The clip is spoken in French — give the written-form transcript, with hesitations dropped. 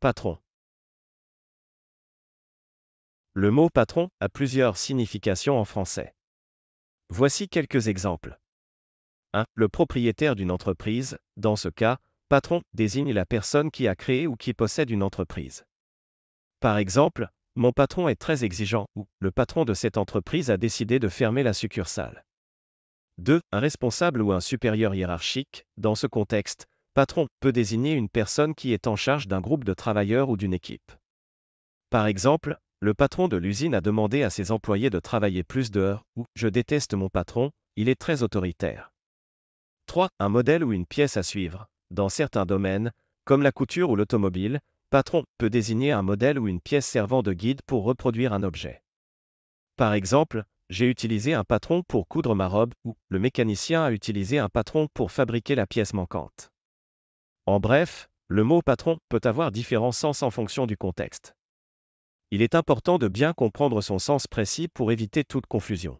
Patron. Le mot patron a plusieurs significations en français. Voici quelques exemples. 1. Le propriétaire d'une entreprise, dans ce cas, patron désigne la personne qui a créé ou qui possède une entreprise. Par exemple, mon patron est très exigeant ou le patron de cette entreprise a décidé de fermer la succursale. 2. Un responsable ou un supérieur hiérarchique, dans ce contexte, patron peut désigner une personne qui est en charge d'un groupe de travailleurs ou d'une équipe. Par exemple, le patron de l'usine a demandé à ses employés de travailler plus d'heures, ou « je déteste mon patron, il est très autoritaire ». 3. Un modèle ou une pièce à suivre. Dans certains domaines, comme la couture ou l'automobile, patron peut désigner un modèle ou une pièce servant de guide pour reproduire un objet. Par exemple, j'ai utilisé un patron pour coudre ma robe, ou le mécanicien a utilisé un patron pour fabriquer la pièce manquante. En bref, le mot patron peut avoir différents sens en fonction du contexte. Il est important de bien comprendre son sens précis pour éviter toute confusion.